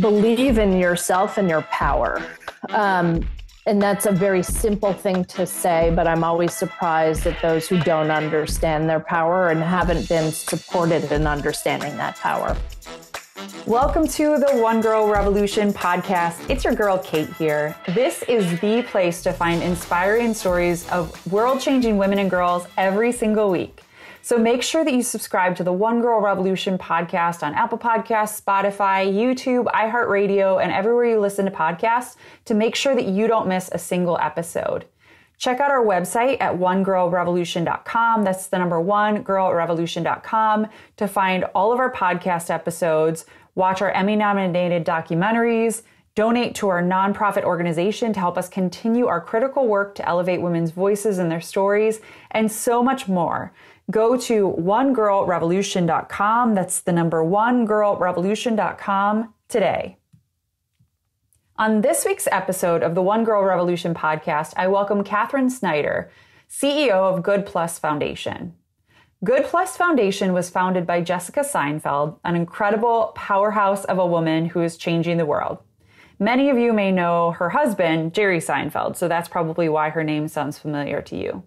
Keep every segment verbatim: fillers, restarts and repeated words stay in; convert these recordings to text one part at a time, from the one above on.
believe in yourself and your power. Um, and that's a very simple thing to say, but I'm always surprised at those who don't understand their power and haven't been supported in understanding that power. Welcome to the One Girl Revolution podcast. It's your girl, Kate, here. This is the place to find inspiring stories of world-changing women and girls every single week. So make sure that you subscribe to the One Girl Revolution podcast on Apple Podcasts, Spotify, YouTube, iHeartRadio, and everywhere you listen to podcasts to make sure that you don't miss a single episode. Check out our website at one girl revolution dot com. That's the number one, girl revolution dot com, to find all of our podcast episodes, watch our Emmy-nominated documentaries, donate to our nonprofit organization to help us continue our critical work to elevate women's voices and their stories, and so much more. Go to one girl revolution dot com. That's the number one, girl revolution dot com today. On this week's episode of the One Girl Revolution podcast, I welcome Katherine Snider, C E O of Good+Foundation. Good+Foundation was founded by Jessica Seinfeld, an incredible powerhouse of a woman who is changing the world. Many of you may know her husband, Jerry Seinfeld, so that's probably why her name sounds familiar to you.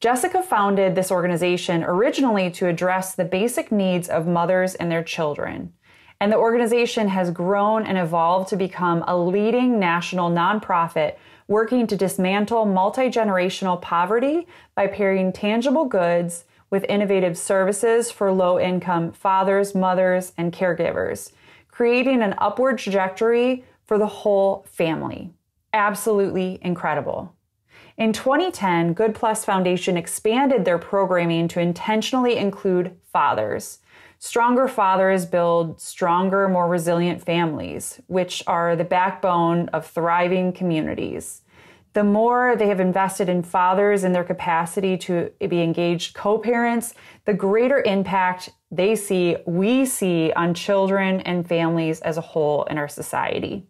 Jessica founded this organization originally to address the basic needs of mothers and their children. And the organization has grown and evolved to become a leading national nonprofit working to dismantle multi-generational poverty by pairing tangible goods with innovative services for low-income fathers, mothers, and caregivers, creating an upward trajectory for the whole family. Absolutely incredible. In twenty ten, Good+Foundation expanded their programming to intentionally include fathers. Stronger fathers build stronger, more resilient families, which are the backbone of thriving communities. The more they have invested in fathers and their capacity to be engaged co-parents, the greater impact they see, we see, on children and families as a whole in our society.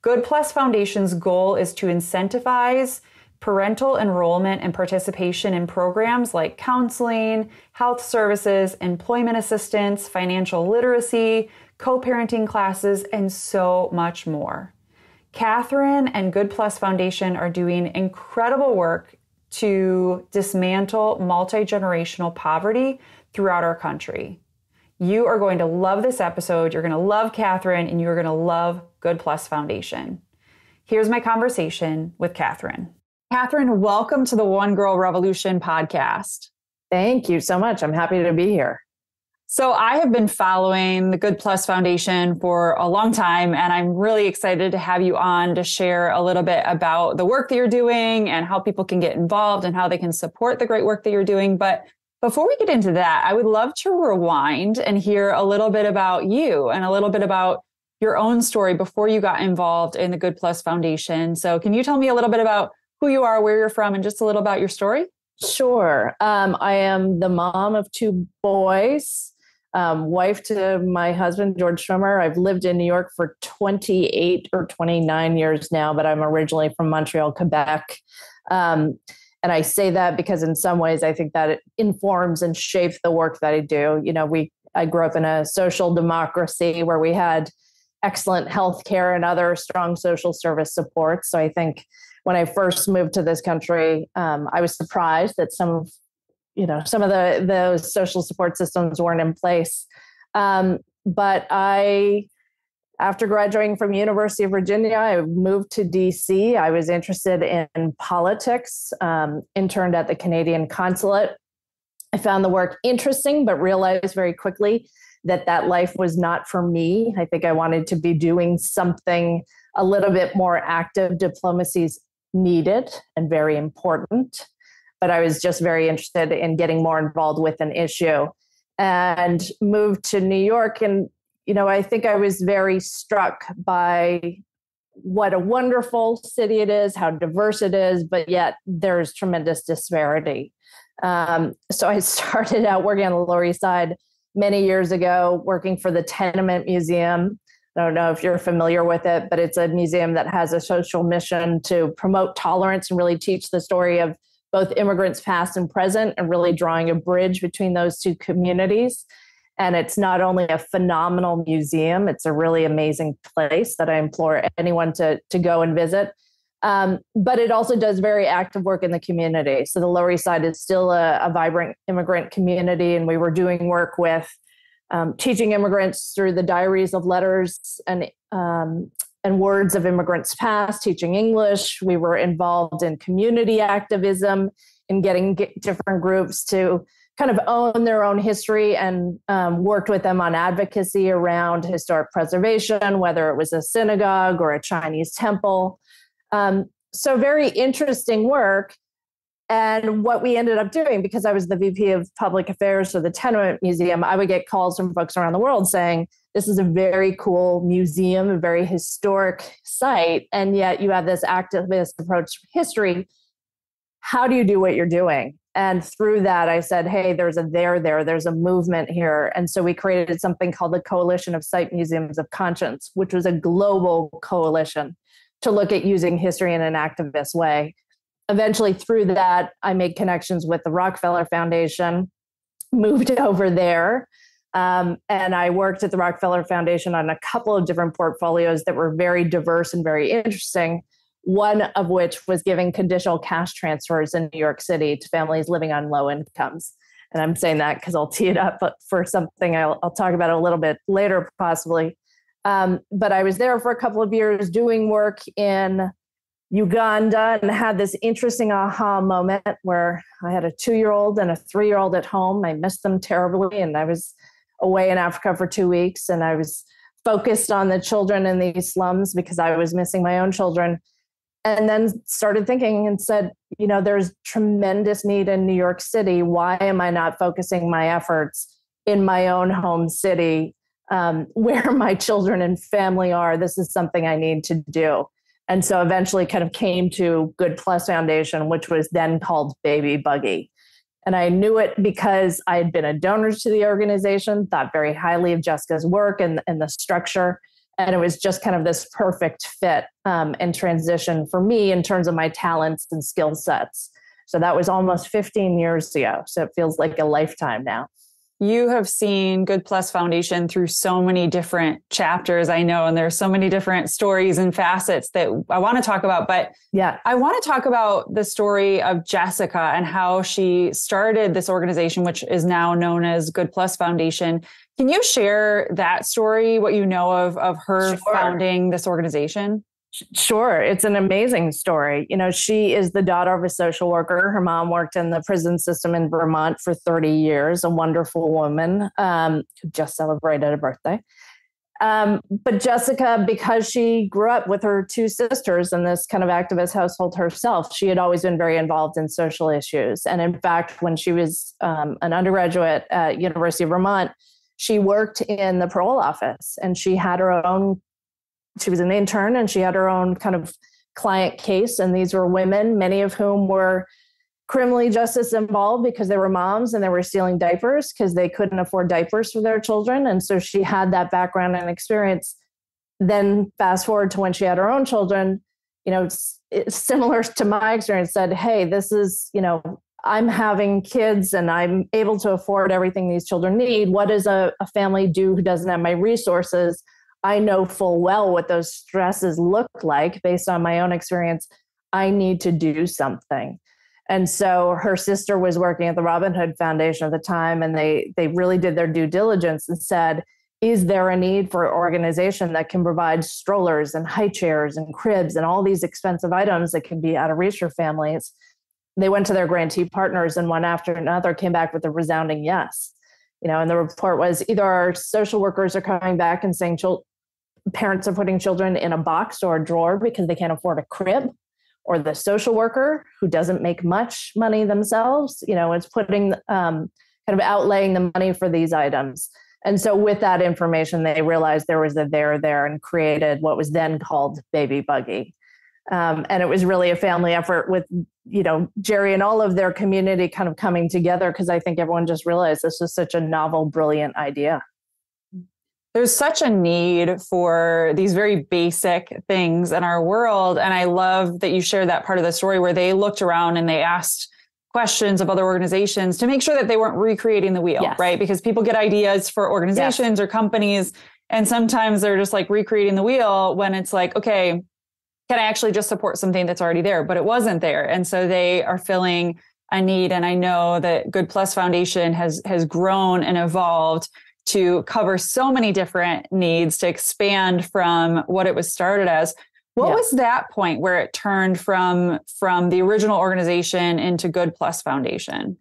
Good+Foundation's goal is to incentivize parental enrollment and participation in programs like counseling, health services, employment assistance, financial literacy, co-parenting classes, and so much more. Katherine and Good+Foundation are doing incredible work to dismantle multi-generational poverty throughout our country. You are going to love this episode. You're going to love Katherine, and you're going to love Good+Foundation. Here's my conversation with Katherine. Katherine, welcome to the One Girl Revolution podcast. Thank you so much. I'm happy to be here. So I have been following the Good+Foundation for a long time, and I'm really excited to have you on to share a little bit about the work that you're doing and how people can get involved and how they can support the great work that you're doing. But before we get into that, I would love to rewind and hear a little bit about you and a little bit about your own story before you got involved in the Good+Foundation. So can you tell me a little bit about who you are, where you're from, and just a little about your story? Sure. Um, I am the mom of two boys, um, wife to my husband, George Schwimmer. I've lived in New York for twenty-eight or twenty-nine years now, but I'm originally from Montreal, Quebec. Um, and I say that because in some ways, I think that it informs and shapes the work that I do. You know, we I grew up in a social democracy where we had excellent health care and other strong social service support. So I think when I first moved to this country, um, I was surprised that some of, you know, some of the those social support systems weren't in place. Um, but I, after graduating from University of Virginia, I moved to D C. I was interested in politics, um, interned at the Canadian Consulate. I found the work interesting, but realized very quickly that that life was not for me. I think I wanted to be doing something a little bit more active. Diplomacy's needed and very important, but I was just very interested in getting more involved with an issue and moved to New York. And, you know, I think I was very struck by what a wonderful city it is, how diverse it is, but yet there's tremendous disparity. Um, so I started out working on the Lower East Side many years ago, working for the Tenement Museum. I don't know if you're familiar with it, but it's a museum that has a social mission to promote tolerance and really teach the story of both immigrants past and present and really drawing a bridge between those two communities. And it's not only a phenomenal museum, it's a really amazing place that I implore anyone to, to go and visit. Um, but it also does very active work in the community. So the Lower East Side is still a, a vibrant immigrant community, and we were doing work with um, teaching immigrants through the diaries of letters and um, and words of immigrants past, teaching English. We were involved in community activism and getting get different groups to kind of own their own history, and um, worked with them on advocacy around historic preservation, whether it was a synagogue or a Chinese temple. Um, so very interesting work. And what we ended up doing, because I was the V P of Public Affairs for the Tenement Museum, I would get calls from folks around the world saying, this is a very cool museum, a very historic site, and yet you have this activist approach to history. How do you do what you're doing? And through that, I said, hey, there's a there there, there's a movement here. And so we created something called the Coalition of Site Museums of Conscience, which was a global coalition to look at using history in an activist way. Eventually, through that, I made connections with the Rockefeller Foundation, moved over there, um, and I worked at the Rockefeller Foundation on a couple of different portfolios that were very diverse and very interesting, one of which was giving conditional cash transfers in New York City to families living on low incomes. And I'm saying that because I'll tee it up for something I'll, I'll talk about a little bit later, possibly. Um, but I was there for a couple of years doing work in Uganda, and had this interesting aha moment where I had a two-year-old and a three-year-old at home. I missed them terribly, and I was away in Africa for two weeks, and I was focused on the children in these slums because I was missing my own children. And then started thinking and said, you know, there's tremendous need in New York City. Why am I not focusing my efforts in my own home city, um, where my children and family are? This is something I need to do. And so eventually kind of came to Good+Foundation, which was then called Baby Buggy. And I knew it because I had been a donor to the organization, thought very highly of Jessica's work and, and the structure. And it was just kind of this perfect fit um, and transition for me in terms of my talents and skill sets. So that was almost fifteen years ago. So it feels like a lifetime now. You have seen Good+Foundation through so many different chapters, I know, and there's so many different stories and facets that I want to talk about. But yeah, I want to talk about the story of Jessica and how she started this organization, which is now known as Good+Foundation. Can you share that story, what you know of, of her Sure. founding this organization? Sure. It's an amazing story. You know, she is the daughter of a social worker. Her mom worked in the prison system in Vermont for thirty years, a wonderful woman um, who just celebrated a birthday. Um, but Jessica, because she grew up with her two sisters in this kind of activist household herself, she had always been very involved in social issues. And in fact, when she was um, an undergraduate at University of Vermont, she worked in the parole office, and she had her own, she was an intern, and she had her own kind of client case. And these were women, many of whom were criminally justice involved because they were moms, and they were stealing diapers because they couldn't afford diapers for their children. And so she had that background and experience. Then fast forward to when she had her own children, you know, it's, it's similar to my experience, said, hey, this is, you know, I'm having kids and I'm able to afford everything these children need. What does a, a family do who doesn't have my resources? I know full well what those stresses look like based on my own experience. I need to do something. And so her sister was working at the Robin Hood Foundation at the time, and they they really did their due diligence and said, is there a need for an organization that can provide strollers and high chairs and cribs and all these expensive items that can be out of reach for families? They went to their grantee partners, and one after another came back with a resounding yes. You know, and the report was either our social workers are coming back and saying chil- parents are putting children in a box or a drawer because they can't afford a crib, or the social worker who doesn't make much money themselves, you know, is putting um, kind of outlaying the money for these items. And so with that information, they realized there was a there there and created what was then called Baby Buggy. Um, and it was really a family effort with, you know, Jerry and all of their community kind of coming together, because I think everyone just realized this was such a novel, brilliant idea. There's such a need for these very basic things in our world. And I love that you shared that part of the story where they looked around and they asked questions of other organizations to make sure that they weren't recreating the wheel, yes. right? Because people get ideas for organizations yes. or companies, and sometimes they're just like recreating the wheel when it's like, okay, can I actually just support something that's already there? But it wasn't there. And so they are filling a need. And I know that Good+Foundation has has grown and evolved to cover so many different needs, to expand from what it was started as. What yeah. was that point where it turned from, from the original organization into Good+Foundation?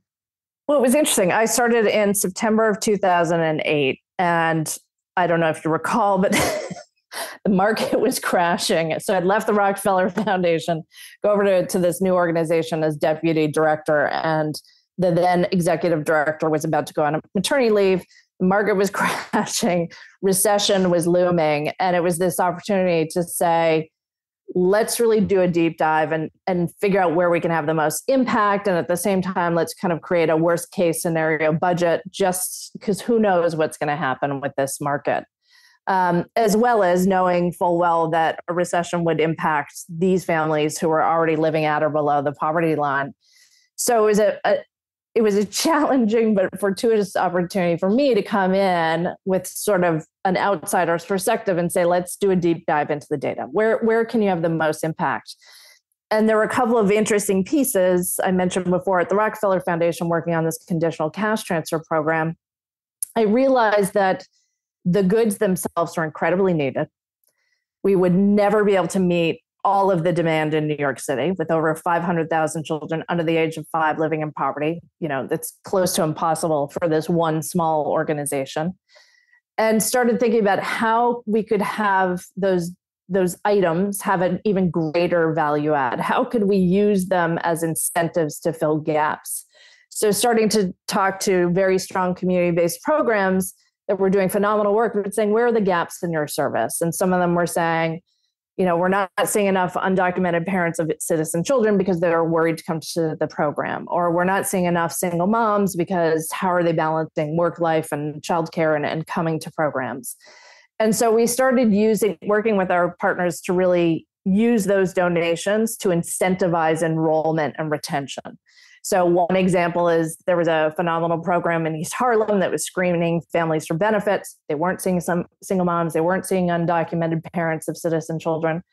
Well, it was interesting. I started in September of two thousand eight, and I don't know if you recall, but the market was crashing. So I'd left the Rockefeller Foundation, go over to, to this new organization as deputy director, and the then executive director was about to go on maternity leave. The market was crashing, recession was looming, and it was this opportunity to say, let's really do a deep dive and, and figure out where we can have the most impact. And at the same time, let's kind of create a worst case scenario budget, just because who knows what's going to happen with this market. Um, as well as knowing full well that a recession would impact these families who are already living at or below the poverty line. So it was a, a it was a challenging but fortuitous opportunity for me to come in with sort of an outsider's perspective and say, let's do a deep dive into the data. Where, where can you have the most impact? And there were a couple of interesting pieces I mentioned before at the Rockefeller Foundation working on this conditional cash transfer program. I realized that the goods themselves are incredibly needed. We would never be able to meet all of the demand in New York City with over five hundred thousand children under the age of five living in poverty. You know, that's close to impossible for this one small organization. And started thinking about how we could have those, those items have an even greater value add. How could we use them as incentives to fill gaps? So starting to talk to very strong community-based programs that were doing phenomenal work, but saying, where are the gaps in your service? And some of them were saying, you know, we're not seeing enough undocumented parents of citizen children because they're worried to come to the program, or we're not seeing enough single moms because how are they balancing work life and childcare and, and coming to programs? And so we started using, working with our partners to really use those donations to incentivize enrollment and retention. So one example is there was a phenomenal program in East Harlem that was screening families for benefits. They weren't seeing some single moms. They weren't seeing undocumented parents of citizen children.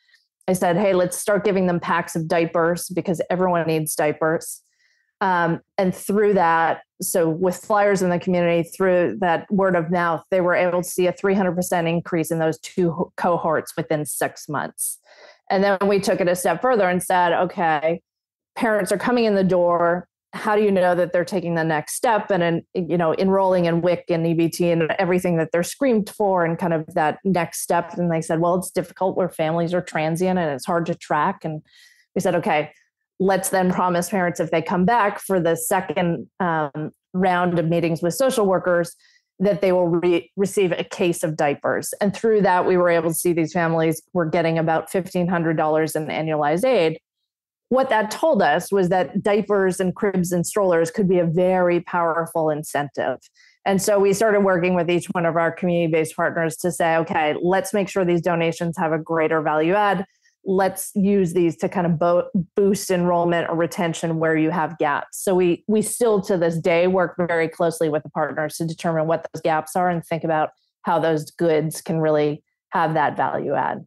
I said, hey, let's start giving them packs of diapers because everyone needs diapers. Um, and through that, so with flyers in the community, through that word of mouth, they were able to see a three hundred percent increase in those two cohorts within six months. And then we took it a step further and said, okay, parents are coming in the door. How do you know that they're taking the next step and, and, you know, enrolling in W I C and E B T and everything that they're screamed for and kind of that next step? And they said, well, it's difficult where families are transient and it's hard to track. And we said, okay, let's then promise parents if they come back for the second um, round of meetings with social workers that they will re- receive a case of diapers. And through that, we were able to see these families were getting about fifteen hundred dollars in annualized aid. What that told us was that diapers and cribs and strollers could be a very powerful incentive. And so we started working with each one of our community-based partners to say, okay, let's make sure these donations have a greater value add. Let's use these to kind of bo- boost enrollment or retention where you have gaps. So we we still to this day work very closely with the partners to determine what those gaps are and think about how those goods can really have that value add.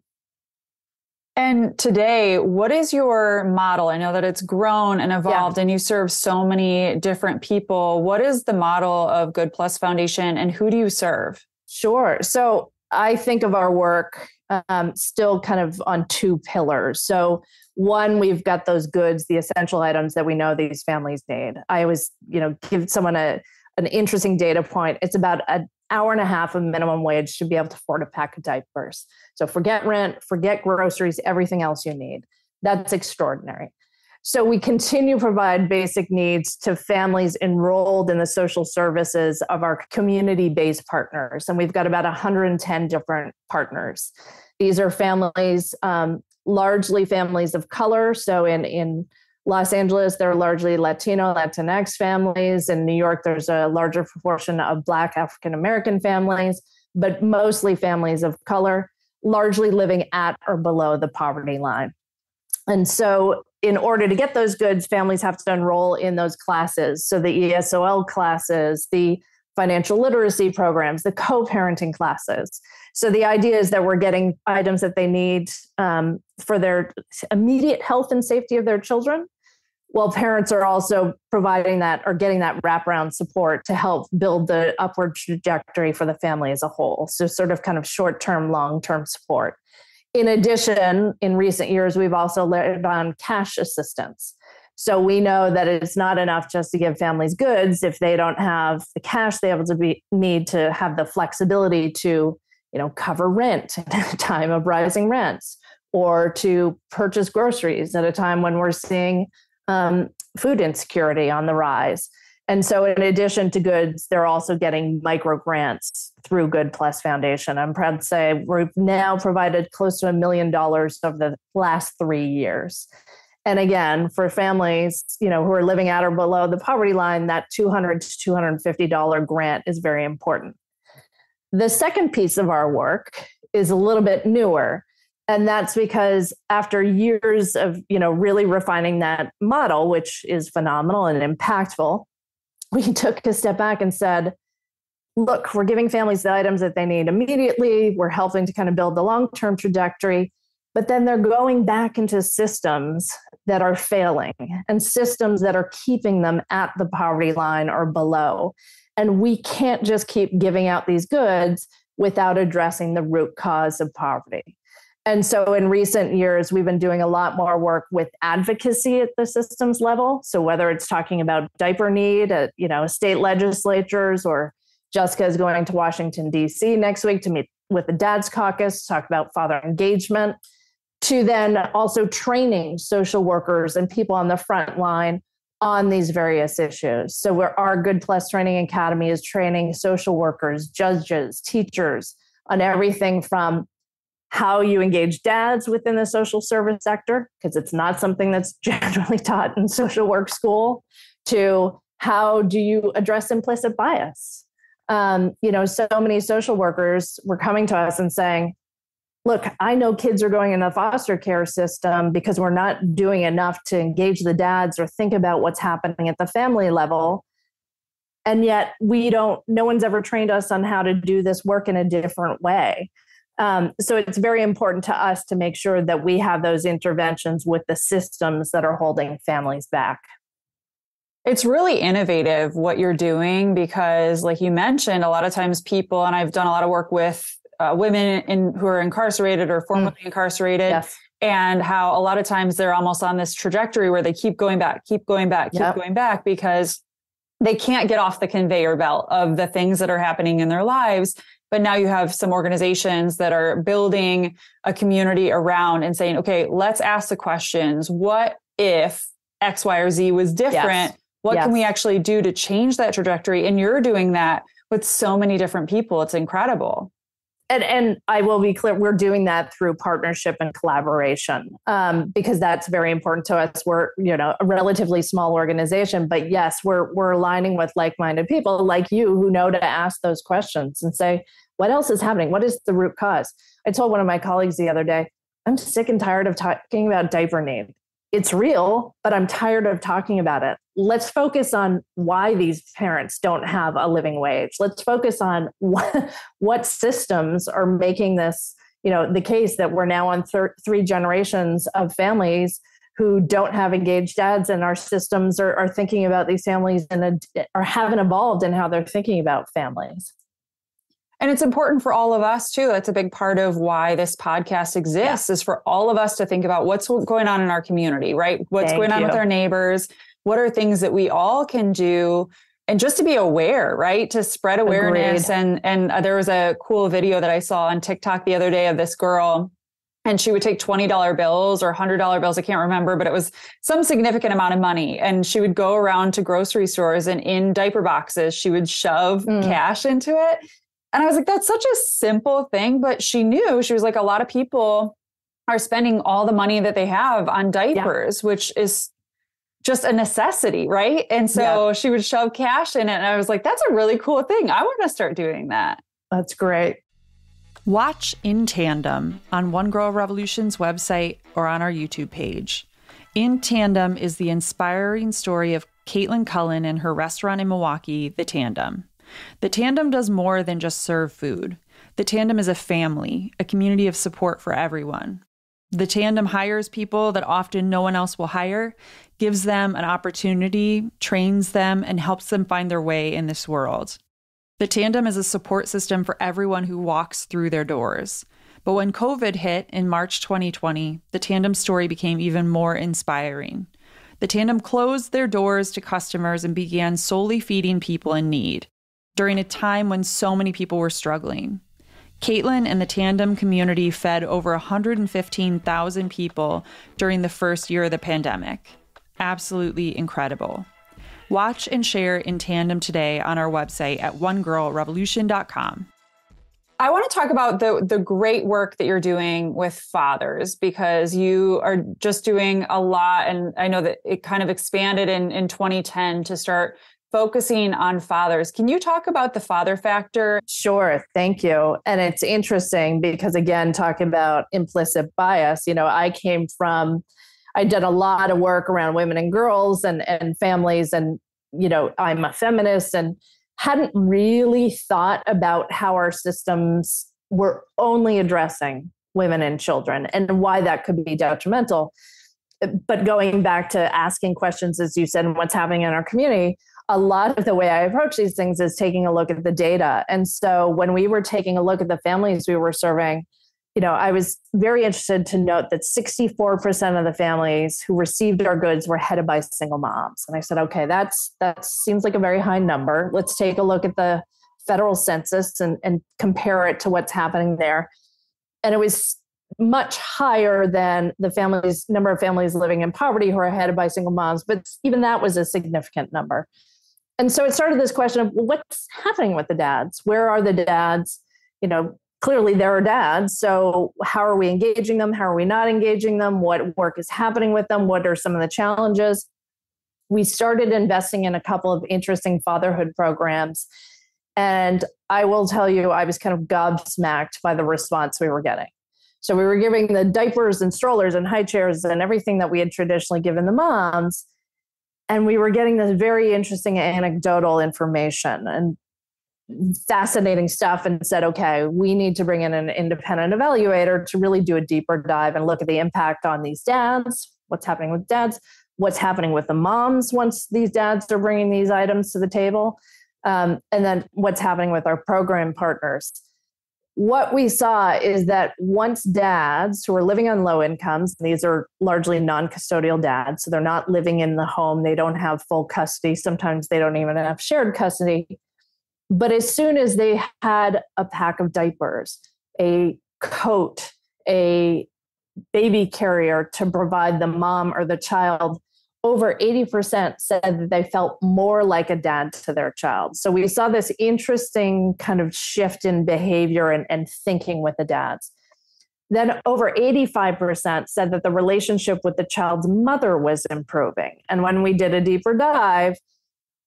And today, what is your model? I know that it's grown and evolved yeah. and you serve so many different people. What is the model of Good+Foundation and who do you serve? Sure. So I think of our work um, still kind of on two pillars. So one, we've got those goods, the essential items that we know these families need. I always, you know, give someone a an interesting data point. It's about an hour and a half of minimum wage to be able to afford a pack of diapers. So forget rent, forget groceries, everything else you need. That's extraordinary. So we continue to provide basic needs to families enrolled in the social services of our community-based partners. And we've got about one hundred ten different partners. These are families, um, largely families of color. So in, in Los Angeles, they're largely Latino, Latinx families. In New York, there's a larger proportion of Black African-American families, but mostly families of color, largely living at or below the poverty line. And so in order to get those goods, families have to enroll in those classes. So the E S O L classes, the financial literacy programs, the co-parenting classes. So the idea is that we're getting items that they need um, for their immediate health and safety of their children, while parents are also providing that or getting that wraparound support to help build the upward trajectory for the family as a whole. So sort of kind of short-term, long-term support. In addition, in recent years, we've also layered on cash assistance. So we know that it's not enough just to give families goods if they don't have the cash they able to be, need to have the flexibility to, you know, cover rent at a time of rising rents, or to purchase groceries at a time when we're seeing um, food insecurity on the rise. And so in addition to goods, they're also getting micro grants through Good+Foundation. I'm proud to say we've now provided close to a million dollars over the last three years. And again, for families, you know, who are living at or below the poverty line, that two hundred dollars to two hundred fifty dollars grant is very important. The second piece of our work is a little bit newer, and that's because after years of, you know, really refining that model, which is phenomenal and impactful, we took a step back and said, look, we're giving families the items that they need immediately. We're helping to kind of build the long-term trajectory. But then they're going back into systems that are failing and systems that are keeping them at the poverty line or below. And we can't just keep giving out these goods without addressing the root cause of poverty. And so in recent years, we've been doing a lot more work with advocacy at the systems level. So whether it's talking about diaper need at, you know, state legislatures, or Jessica is going to Washington, D C next week to meet with the Dad's Caucus, talk about father engagement, to then also training social workers and people on the front line on these various issues. So where our Good+ Training Academy is training social workers, judges, teachers on everything from how you engage dads within the social service sector, because it's not something that's generally taught in social work school, to how do you address implicit bias? Um, you know, so many social workers were coming to us and saying, look, I know kids are going in the foster care system because we're not doing enough to engage the dads or think about what's happening at the family level. And yet we don't, no one's ever trained us on how to do this work in a different way. Um, so it's very important to us to make sure that we have those interventions with the systems that are holding families back. It's really innovative what you're doing, because like you mentioned, a lot of times people, and I've done a lot of work with Uh, women in, who are incarcerated or formerly mm. incarcerated, yes. and how a lot of times they're almost on this trajectory where they keep going back, keep going back, yep. keep going back, because they can't get off the conveyor belt of the things that are happening in their lives. But now you have some organizations that are building a community around and saying, okay, let's ask the questions. What if X, Y, or Z was different? Yes. What yes. can we actually do to change that trajectory? And you're doing that with so many different people. It's incredible. And, and I will be clear, we're doing that through partnership and collaboration, um, because that's very important to us. We're, you know, a relatively small organization, but yes, we're we're aligning with like-minded people like you who know to ask those questions and say, what else is happening? What is the root cause? I told one of my colleagues the other day, I'm sick and tired of talking about diaper need. It's real, but I'm tired of talking about it. Let's focus on why these parents don't have a living wage. Let's focus on what, what systems are making this, you know, the case that we're now on thir- three generations of families who don't have engaged dads, and our systems are, are thinking about these families and are haven't evolved in how they're thinking about families. And it's important for all of us too. That's a big part of why this podcast exists, yeah. is for all of us to think about what's going on in our community, right? What's Thank going on you. With our neighbors? What are things that we all can do? And just to be aware, right? To spread awareness. Agreed. And and there was a cool video that I saw on TikTok the other day of this girl, and she would take twenty dollar bills or one hundred dollar bills. I can't remember, but it was some significant amount of money. And she would go around to grocery stores, and in diaper boxes, she would shove mm. cash into it. And I was like, that's such a simple thing, but she knew, she was like, a lot of people are spending all the money that they have on diapers, yeah. which is just a necessity, right? And so yeah. she would shove cash in it. And I was like, that's a really cool thing. I want to start doing that. That's great. Watch In Tandem on One Girl Revolution's website or on our YouTube page. In Tandem is the inspiring story of Caitlin Cullen and her restaurant in Milwaukee, The Tandem. The Tandem does more than just serve food. The Tandem is a family, a community of support for everyone. The Tandem hires people that often no one else will hire, gives them an opportunity, trains them, and helps them find their way in this world. The Tandem is a support system for everyone who walks through their doors. But when COVID hit in March twenty twenty, the Tandem story became even more inspiring. The Tandem closed their doors to customers and began solely feeding people in need during a time when so many people were struggling. Caitlin and the Tandem community fed over one hundred fifteen thousand people during the first year of the pandemic. Absolutely incredible. Watch and share In Tandem today on our website at one girl revolution dot com. I want to talk about the, the great work that you're doing with fathers, because you are just doing a lot. And I know that it kind of expanded in, in twenty ten to start focusing on fathers. Can you talk about the father factor? Sure. Thank you. And it's interesting because, again, talking about implicit bias, you know, I came from I did a lot of work around women and girls and, and families. And, you know, I'm a feminist and hadn't really thought about how our systems were only addressing women and children and why that could be detrimental. But going back to asking questions, as you said, and what's happening in our community, a lot of the way I approach these things is taking a look at the data. And so when we were taking a look at the families we were serving, you know, I was very interested to note that sixty-four percent of the families who received our goods were headed by single moms. And I said, okay, that's, that seems like a very high number. Let's take a look at the federal census and, and compare it to what's happening there. And it was much higher than the families, number of families living in poverty who are headed by single moms, but even that was a significant number. And so it started this question of, well, what's happening with the dads? Where are the dads? You know, clearly there are dads. So how are we engaging them? How are we not engaging them? What work is happening with them? What are some of the challenges? We started investing in a couple of interesting fatherhood programs. And I will tell you, I was kind of gobsmacked by the response we were getting. So we were giving the diapers and strollers and high chairs and everything that we had traditionally given the moms. And we were getting this very interesting anecdotal information and fascinating stuff, and said, okay, we need to bring in an independent evaluator to really do a deeper dive and look at the impact on these dads, what's happening with dads, what's happening with the moms once these dads are bringing these items to the table, um, and then what's happening with our program partners. What we saw is that once dads who are living on low incomes, these are largely non-custodial dads, so they're not living in the home, they don't have full custody, sometimes they don't even have shared custody. But as soon as they had a pack of diapers, a coat, a baby carrier to provide the mom or the child, over eighty percent said that they felt more like a dad to their child. So we saw this interesting kind of shift in behavior and, and thinking with the dads. Then over eighty-five percent said that the relationship with the child's mother was improving. And when we did a deeper dive,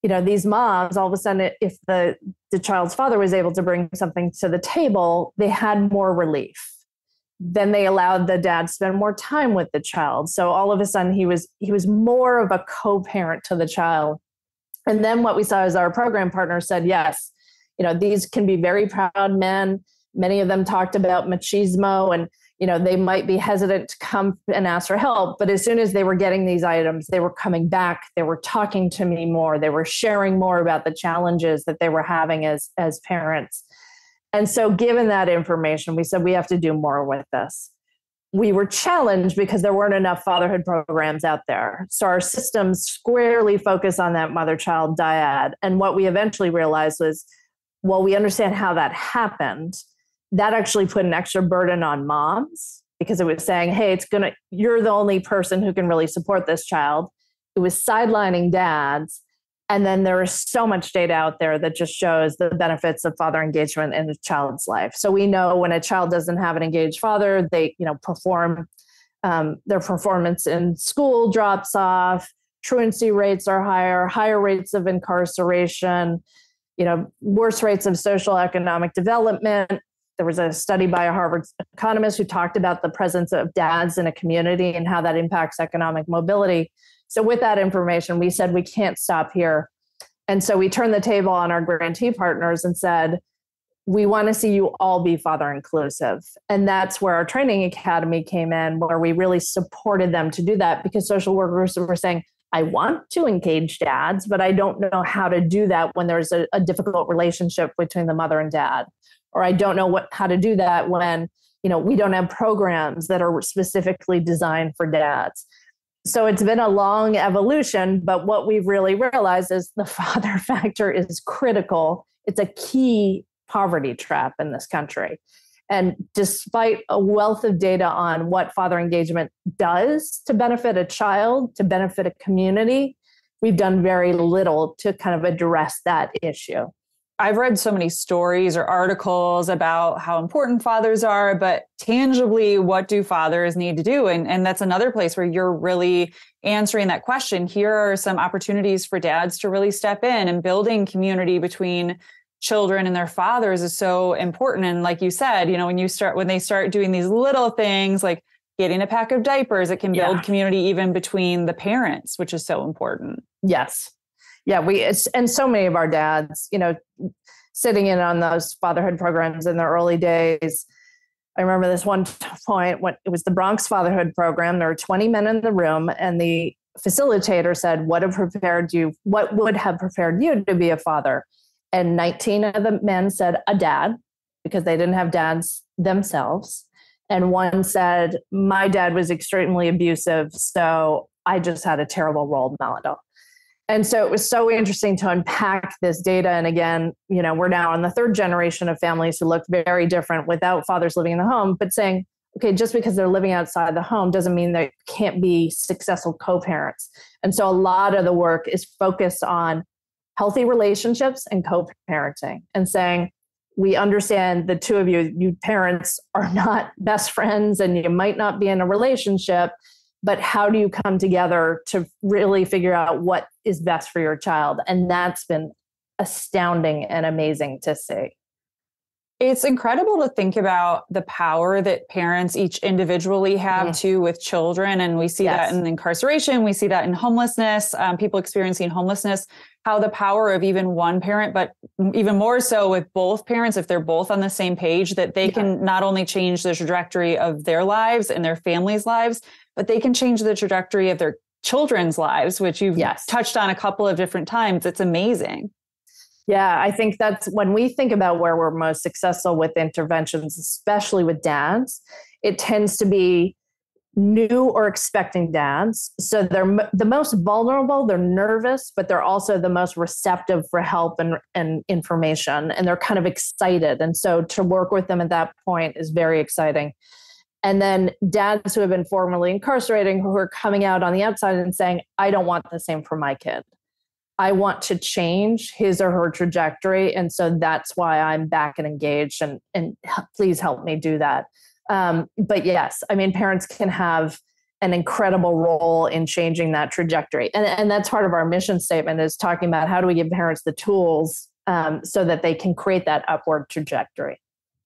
you know, these moms, all of a sudden, if the, the child's father was able to bring something to the table, they had more relief. Then they allowed the dad to spend more time with the child. So all of a sudden, he was he was more of a co-parent to the child. And then what we saw is our program partner said, yes, you know, these can be very proud men. Many of them talked about machismo and, you know, they might be hesitant to come and ask for help. But as soon as they were getting these items, they were coming back. They were talking to me more. They were sharing more about the challenges that they were having as, as parents. And so given that information, we said, we have to do more with this. We were challenged because there weren't enough fatherhood programs out there. So our systems squarely focus on that mother-child dyad. And what we eventually realized was, well, we understand how that happened. That actually put an extra burden on moms because it was saying, hey, it's gonna, you're the only person who can really support this child. It was sidelining dads. And then there is so much data out there that just shows the benefits of father engagement in a child's life. So we know when a child doesn't have an engaged father, they, you know, perform, um, their performance in school drops off, truancy rates are higher, higher rates of incarceration, you know, worse rates of social economic development. There was a study by a Harvard economist who talked about the presence of dads in a community and how that impacts economic mobility. So with that information, we said, we can't stop here. And so we turned the table on our grantee partners and said, we want to see you all be father inclusive. And that's where our training academy came in, where we really supported them to do that, because social workers were saying, I want to engage dads, but I don't know how to do that when there's a, a difficult relationship between the mother and dad. Or I don't know what how to do that when, you know, we don't have programs that are specifically designed for dads. So it's been a long evolution, but what we've really realized is the father factor is critical. It's a key poverty trap in this country. And despite a wealth of data on what father engagement does to benefit a child, to benefit a community, we've done very little to kind of address that issue. I've read so many stories or articles about how important fathers are, but tangibly, what do fathers need to do? And, and that's another place where you're really answering that question. Here are some opportunities for dads to really step in, and building community between children and their fathers is so important. And like you said, you know, when you start, when they start doing these little things like getting a pack of diapers, it can build yeah. community even between the parents, which is so important. Yes. Yeah, we it's, and so many of our dads, you know, sitting in on those fatherhood programs in their early days. I remember this one point when it was the Bronx fatherhood program. There were twenty men in the room, and the facilitator said, "What have prepared you? What would have prepared you to be a father?" And nineteen of the men said a dad, because they didn't have dads themselves, and one said, "My dad was extremely abusive, so I just had a terrible role model." And so it was so interesting to unpack this data. And again, you know, we're now on the third generation of families who look very different without fathers living in the home, but saying, okay, just because they're living outside the home doesn't mean they can't be successful co-parents. And so a lot of the work is focused on healthy relationships and co-parenting, and saying, we understand the two of you, you parents are not best friends and you might not be in a relationship, but how do you come together to really figure out what is best for your child? And that's been astounding and amazing to see. It's incredible to think about the power that parents each individually have mm. too with children. And we see yes. that in incarceration. We see that in homelessness, um, people experiencing homelessness, how the power of even one parent, but even more so with both parents, if they're both on the same page, that they yeah. can not only change the trajectory of their lives and their families' lives, but they can change the trajectory of their children's lives, which you've yes. touched on a couple of different times. It's amazing. Yeah, I think that's when we think about where we're most successful with interventions, especially with dads, it tends to be new or expecting dads. So they're the most vulnerable, they're nervous, but they're also the most receptive for help and, and information, and they're kind of excited. And so to work with them at that point is very exciting. And then dads who have been formerly incarcerated, who are coming out on the outside and saying, I don't want the same for my kid. I want to change his or her trajectory. And so that's why I'm back and engaged, and, and please help me do that. Um, but yes, I mean, parents can have an incredible role in changing that trajectory. And, and that's part of our mission statement, is talking about how do we give parents the tools um, so that they can create that upward trajectory.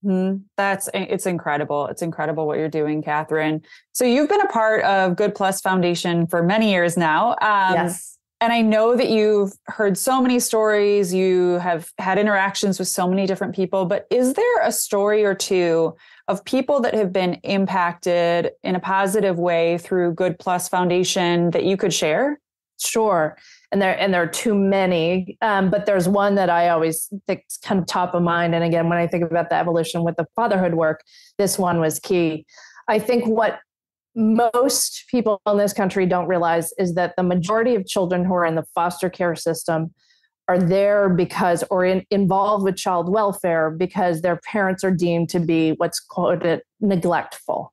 Mm-hmm. That's it's incredible. It's incredible what you're doing, Katherine. So you've been a part of Good+Foundation for many years now. Um, yes. And I know that you've heard so many stories. You have had interactions with so many different people, but is there a story or two of people that have been impacted in a positive way through Good+Foundation that you could share? Sure. And there, and there are too many, um, but there's one that I always think is kind of top of mind. And again, when I think about the evolution with the fatherhood work, this one was key. I think what most people in this country don't realize is that the majority of children who are in the foster care system are there because, or in, involved with child welfare because their parents are deemed to be what's called neglectful.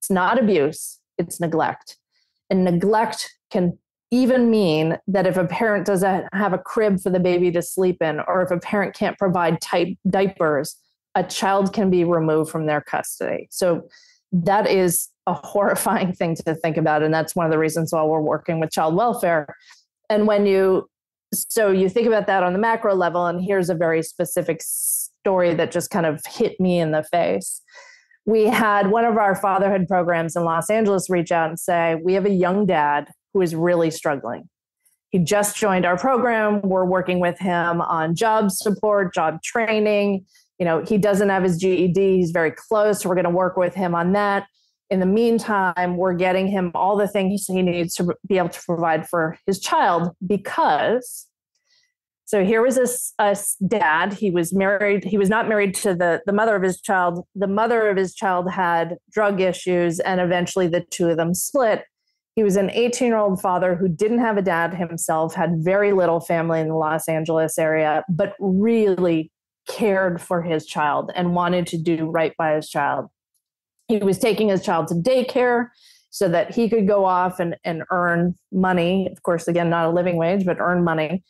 It's not abuse, it's neglect. And neglect can even mean that if a parent doesn't have a crib for the baby to sleep in, or if a parent can't provide type diapers, a child can be removed from their custody. So that is a horrifying thing to think about. And that's one of the reasons why we're working with child welfare. And when you So you think about that on the macro level, and here's a very specific story that just kind of hit me in the face. We had one of our fatherhood programs in Los Angeles reach out and say, we have a young dad who is really struggling. He just joined our program. We're working with him on job support, job training. You know, he doesn't have his G E D. He's very close. So we're going to work with him on that. In the meantime, we're getting him all the things he needs to be able to provide for his child because, so here was this dad, he was married, he was not married to the, the mother of his child. The mother of his child had drug issues, and eventually the two of them split. He was an eighteen-year-old father who didn't have a dad himself, had very little family in the Los Angeles area, but really cared for his child and wanted to do right by his child. He was taking his child to daycare so that he could go off and, and earn money. Of course, again, not a living wage, but earn money.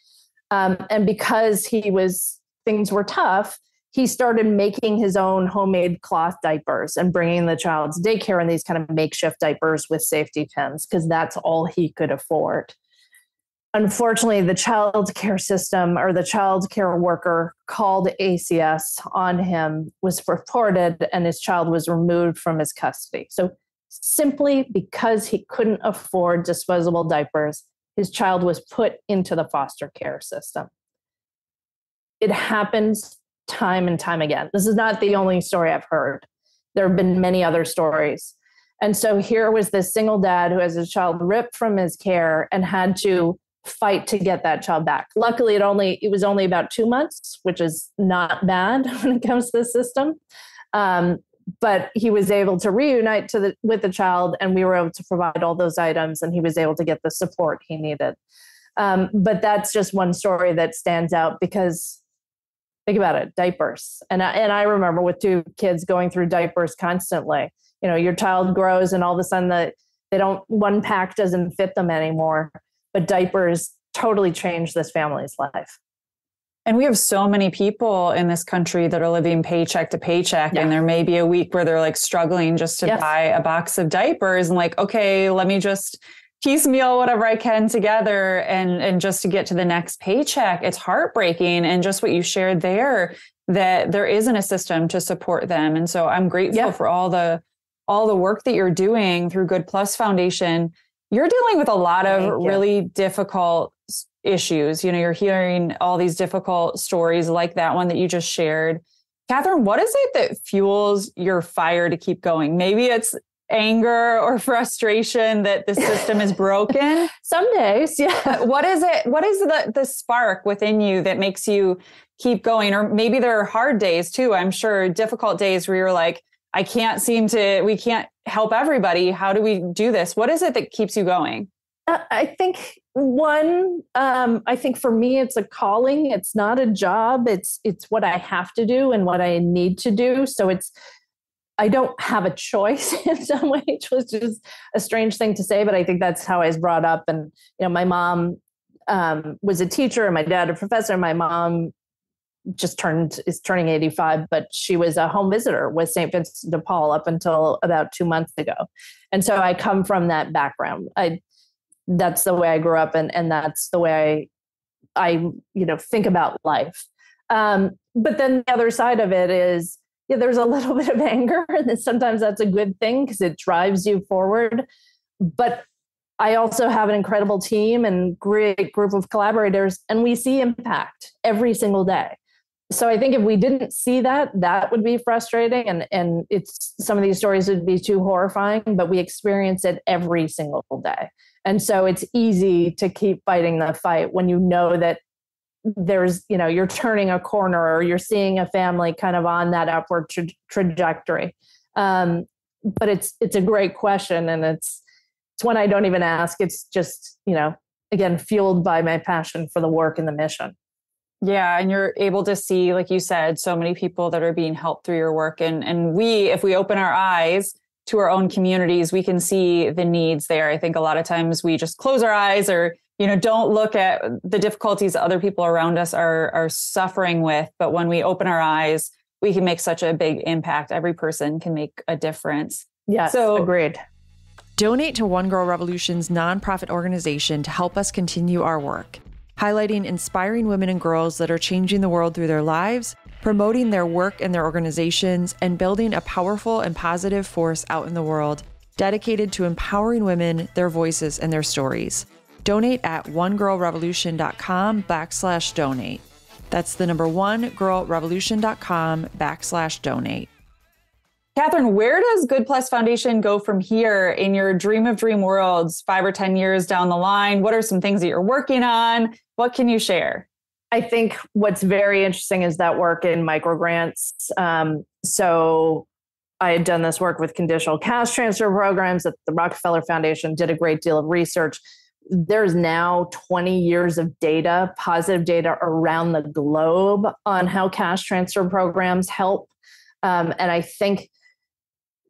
Um, and because he was, things were tough, he started making his own homemade cloth diapers and bringing the child to daycare in these kind of makeshift diapers with safety pins, because that's all he could afford. Unfortunately, the child care system or the child care worker called A C S on him, was reported, and his child was removed from his custody. So simply because he couldn't afford disposable diapers, his child was put into the foster care system. It happens time and time again. This is not the only story I've heard. There have been many other stories. And so here was this single dad who has his child ripped from his care and had to fight to get that child back. Luckily, it only it was only about two months, which is not bad when it comes to the system. Um, but he was able to reunite to the, with the child, and we were able to provide all those items, and he was able to get the support he needed. Um, but that's just one story that stands out because, think about it, diapers. And I, and I remember with two kids going through diapers constantly. You know, your child grows and all of a sudden the, they don't, one pack doesn't fit them anymore. But diapers totally changed this family's life. And we have so many people in this country that are living paycheck to paycheck. Yeah. And there may be a week where they're like struggling just to yes. buy a box of diapers and like, okay, let me just piecemeal whatever I can together. And, and just to get to the next paycheck, it's heartbreaking. And just what you shared there, that there isn't a system to support them. And so I'm grateful yeah. for all the, all the work that you're doing through Good+ Foundation. You're dealing with a lot of really difficult issues. You know, you're hearing all these difficult stories like that one that you just shared. Katherine, what is it that fuels your fire to keep going? Maybe it's anger or frustration that the system is broken. Some days, yeah. What is it? What is the, the spark within you that makes you keep going? Or maybe there are hard days too, I'm sure, difficult days where you're like, I can't seem to, we can't help everybody. How do we do this? What is it that keeps you going? Uh, I think one, um, I think for me, it's a calling. It's not a job. It's, it's what I have to do and what I need to do. So it's, I don't have a choice in some way, which was just a strange thing to say, but I think that's how I was brought up. And, you know, my mom um, was a teacher and my dad a professor. And my mom just turned, is turning eighty-five, but she was a home visitor with Saint Vincent de Paul up until about two months ago. And so I come from that background. I, that's the way I grew up. And, and that's the way I, I, you know, think about life. Um, but then the other side of it is, yeah, there's a little bit of anger, and sometimes that's a good thing because it drives you forward. But I also have an incredible team and great group of collaborators, and we see impact every single day. So I think if we didn't see that, that would be frustrating. And, and it's, some of these stories would be too horrifying, but we experience it every single day. And so it's easy to keep fighting the fight when you know that there's, you know, you're turning a corner or you're seeing a family kind of on that upward tra- trajectory. Um, but it's, it's a great question. And it's, it's one I don't even ask. It's just, you know, again, fueled by my passion for the work and the mission. Yeah. And you're able to see, like you said, so many people that are being helped through your work. And, and we, if we open our eyes to our own communities, we can see the needs there. I think a lot of times we just close our eyes or, you know, don't look at the difficulties other people around us are, are suffering with. But when we open our eyes, we can make such a big impact. Every person can make a difference. Yes, so, agreed. Donate to One Girl Revolution's nonprofit organization to help us continue our work. highlighting inspiring women and girls that are changing the world through their lives, promoting their work and their organizations, and building a powerful and positive force out in the world dedicated to empowering women, their voices, and their stories. Donate at onegirlrevolution.com backslash donate. That's the number one girlrevolution.com backslash donate. Katherine, where does Good+Foundation go from here in your dream of dream worlds five or ten years down the line? What are some things that you're working on? What can you share? I think what's very interesting is that work in microgrants. Um, so I had done this work with conditional cash transfer programs at the Rockefeller Foundation, did a great deal of research. There's now twenty years of data, positive data around the globe on how cash transfer programs help. Um, and I think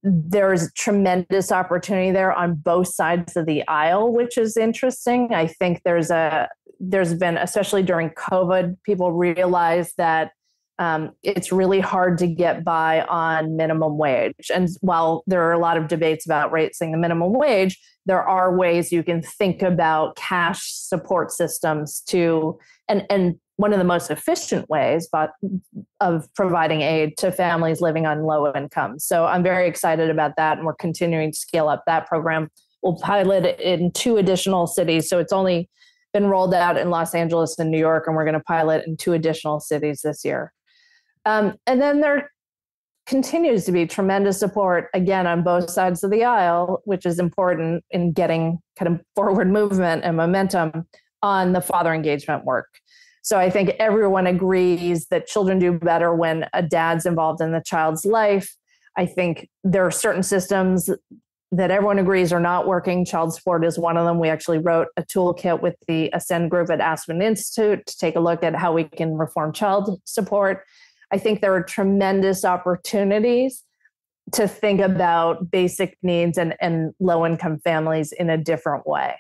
there's tremendous opportunity there on both sides of the aisle, which is interesting. I think there's a there's been, especially during COVID, people realize that um, it's really hard to get by on minimum wage. And while there are a lot of debates about raising the minimum wage, there are ways you can think about cash support systems to and and. One of the most efficient ways of providing aid to families living on low income. So I'm very excited about that. And we're continuing to scale up that program. We'll pilot it in two additional cities. So it's only been rolled out in Los Angeles and New York, and we're going to pilot in two additional cities this year. Um, and then there continues to be tremendous support, again, on both sides of the aisle, which is important in getting kind of forward movement and momentum on the father engagement work. So I think everyone agrees that children do better when a dad's involved in the child's life. I think there are certain systems that everyone agrees are not working. Child support is one of them. We actually wrote a toolkit with the Ascend group at Aspen Institute to take a look at how we can reform child support. I think there are tremendous opportunities to think about basic needs and, and low-income families in a different way.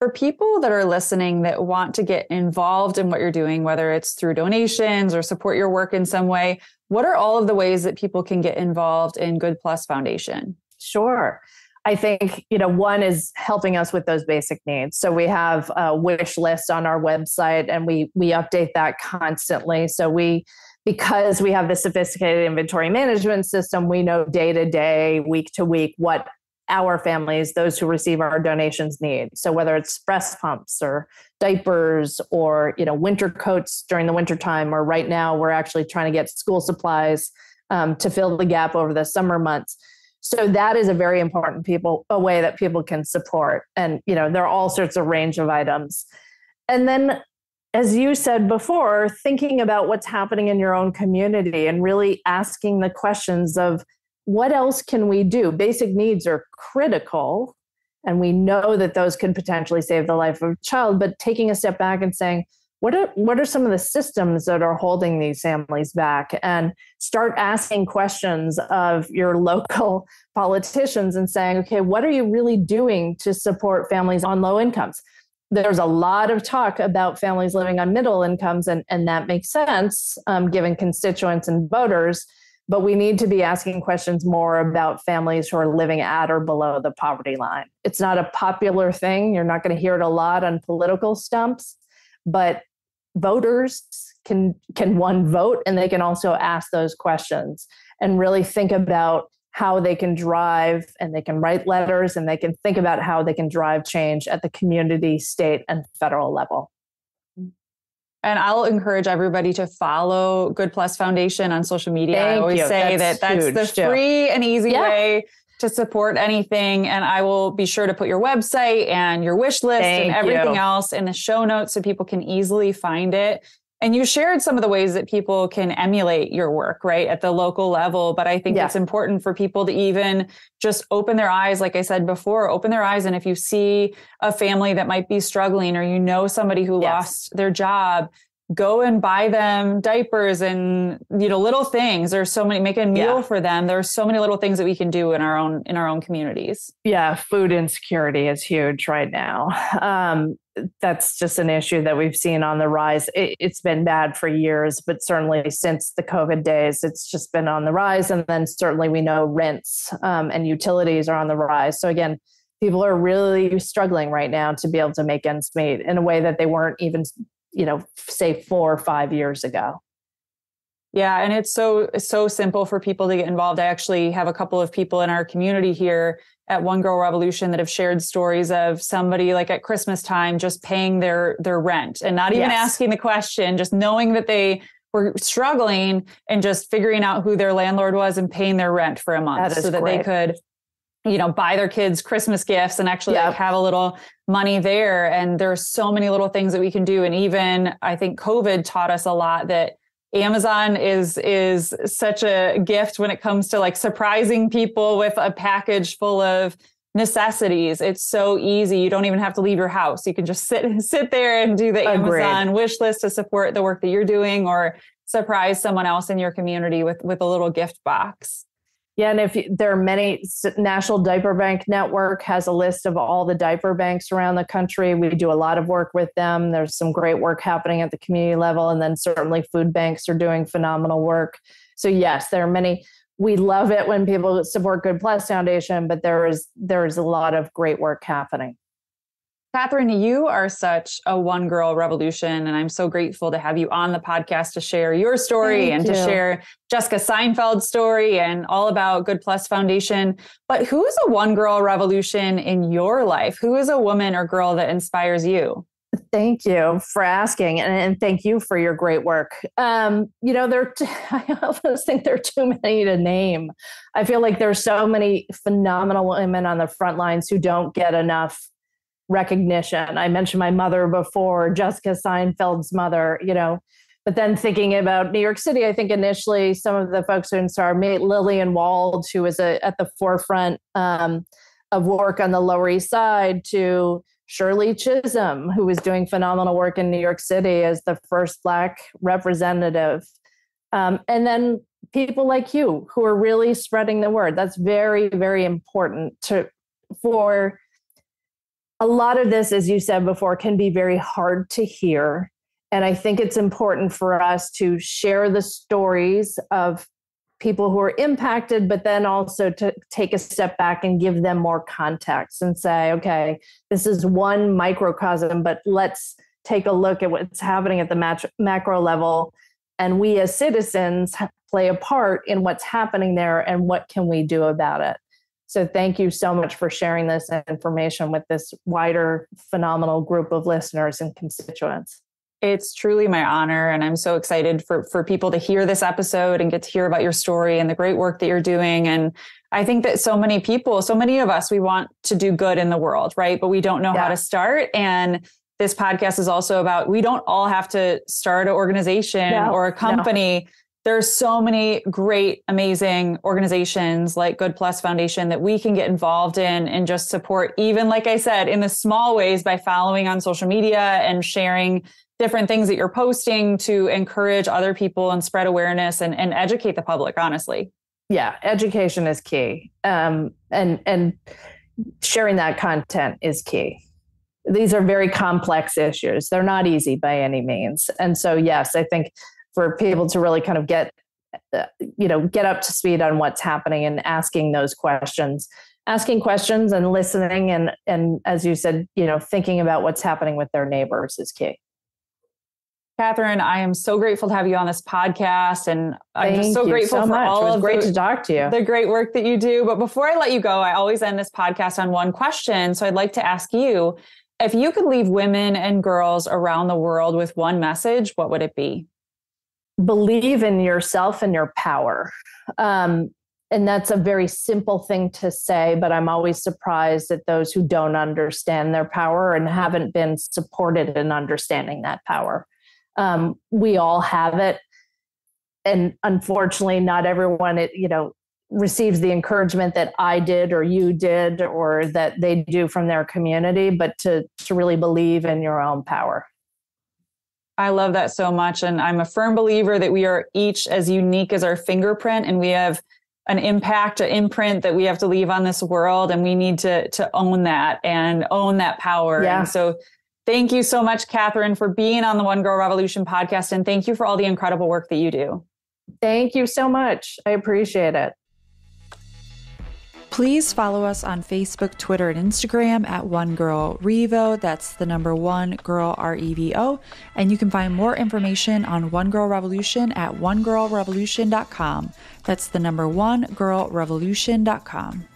For people that are listening that want to get involved in what you're doing, whether it's through donations or support your work in some way, what are all of the ways that people can get involved in Good+Foundation? Sure. I think, you know, one is helping us with those basic needs. So we have a wish list on our website and we we update that constantly. So we, because we have the sophisticated inventory management system, we know day to day, week to week, what our families, those who receive our donations, need. So whether it's breast pumps or diapers or, you know, winter coats during the wintertime, or right now we're actually trying to get school supplies um, to fill the gap over the summer months. So that is a very important people, a way that people can support. And, you know, there are all sorts of range of items. And then, as you said before, thinking about what's happening in your own community and really asking the questions of, what else can we do? Basic needs are critical, and we know that those can potentially save the life of a child, but taking a step back and saying, what are, what are some of the systems that are holding these families back? And start asking questions of your local politicians and saying, okay, what are you really doing to support families on low incomes? There's a lot of talk about families living on middle incomes, and, and that makes sense, um, given constituents and voters. But we need to be asking questions more about families who are living at or below the poverty line. It's not a popular thing. You're not going to hear it a lot on political stumps, but voters can, can one vote, and they can also ask those questions and really think about how they can drive, and they can write letters, and they can think about how they can drive change at the community, state, and federal level. And I'll encourage everybody to follow Good+Foundation on social media. Thank I always you. say that's that that's huge, the Jill. free and easy yeah. way to support anything. And I will be sure to put your website and your wish list Thank and everything you. else in the show notes so people can easily find it. And you shared some of the ways that people can emulate your work, right, at the local level. But I think yeah. it's important for people to even just open their eyes. Like I said before, open their eyes. And if you see a family that might be struggling, or you know somebody who yes. lost their job, go and buy them diapers and, you know, little things. There's so many, make a meal yeah. for them. There's so many little things that we can do in our own, in our own communities. Yeah. Food insecurity is huge right now. Um, that's just an issue that we've seen on the rise. It, it's been bad for years, but certainly since the COVID days, it's just been on the rise. And then certainly we know rents um, and utilities are on the rise. So again, people are really struggling right now to be able to make ends meet in a way that they weren't even, you know, say four or five years ago. Yeah. And it's so, so simple for people to get involved. I actually have a couple of people in our community here at One Girl Revolution that have shared stories of somebody like at Christmas time, just paying their, their rent and not even yes. asking the question, just knowing that they were struggling and just figuring out who their landlord was and paying their rent for a month so that great. They could, you know, buy their kids Christmas gifts and actually yep. like have a little money there. And there are so many little things that we can do. And even I think COVID taught us a lot that Amazon is is such a gift when it comes to like surprising people with a package full of necessities. It's so easy. You don't even have to leave your house. You can just sit sit there and do the Agreed. Amazon wish list to support the work that you're doing or surprise someone else in your community with, with a little gift box. Yeah. And if you, there are many, National Diaper Bank Network has a list of all the diaper banks around the country. We do a lot of work with them. There's some great work happening at the community level. And then certainly food banks are doing phenomenal work. So yes, there are many. We love it when people support Good+ Foundation, but there is, there is a lot of great work happening. Katherine, you are such a One Girl Revolution, and I'm so grateful to have you on the podcast to share your story Thank and you. To share Jessica Seinfeld's story and all about Good+ Foundation. But who is a One Girl Revolution in your life? Who is a woman or girl that inspires you? Thank you for asking, and, and thank you for your great work. Um, you know, there. T- I almost think there are too many to name. I feel like there's so many phenomenal women on the front lines who don't get enough recognition. I mentioned my mother before, Jessica Seinfeld's mother, you know, but then thinking about New York City, I think initially some of the folks who inspired me, Lillian Wald, who was a, at the forefront um, of work on the Lower East Side, to Shirley Chisholm, who was doing phenomenal work in New York City as the first Black representative. Um, and then people like you, who are really spreading the word. That's very, very important to for a lot of this, as you said before, can be very hard to hear. And I think it's important for us to share the stories of people who are impacted, but then also to take a step back and give them more context and say, okay, this is one microcosm, but let's take a look at what's happening at the mat- macro level. And we as citizens play a part in what's happening there and what can we do about it. So thank you so much for sharing this information with this wider, phenomenal group of listeners and constituents. It's truly my honor. And I'm so excited for, for people to hear this episode and get to hear about your story and the great work that you're doing. And I think that so many people, so many of us, we want to do good in the world, right? But we don't know yeah. how to start. And this podcast is also about, we don't all have to start an organization no, or a company. No. There's so many great, amazing organizations like Good+ Foundation that we can get involved in and just support, even like I said, in the small ways by following on social media and sharing different things that you're posting to encourage other people and spread awareness and, and educate the public, honestly. Yeah, education is key. Um, and, and sharing that content is key. These are very complex issues. They're not easy by any means. And so, yes, I think for people to really kind of get, you know, get up to speed on what's happening and asking those questions, asking questions and listening. And, and as you said, you know, thinking about what's happening with their neighbors is key. Katherine, I am so grateful to have you on this podcast. And I'm just so grateful for all of the great work that you do. But before I let you go, I always end this podcast on one question. So I'd like to ask you, if you could leave women and girls around the world with one message, what would it be? Believe in yourself and your power. Um, and that's a very simple thing to say, but I'm always surprised at those who don't understand their power and haven't been supported in understanding that power. Um, we all have it. And unfortunately, not everyone, it, you know, receives the encouragement that I did or you did or that they do from their community, but to, to really believe in your own power. I love that so much. And I'm a firm believer that we are each as unique as our fingerprint, and we have an impact, an imprint that we have to leave on this world. And we need to, to own that and own that power. Yeah. And so thank you so much, Katherine, for being on the One Girl Revolution podcast. And thank you for all the incredible work that you do. Thank you so much. I appreciate it. Please follow us on Facebook, Twitter, and Instagram at One Girl Revo. That's the number one girl R E V O. And you can find more information on One Girl Revolution at one girl revolution dot com. That's the number one girl revolution dot com.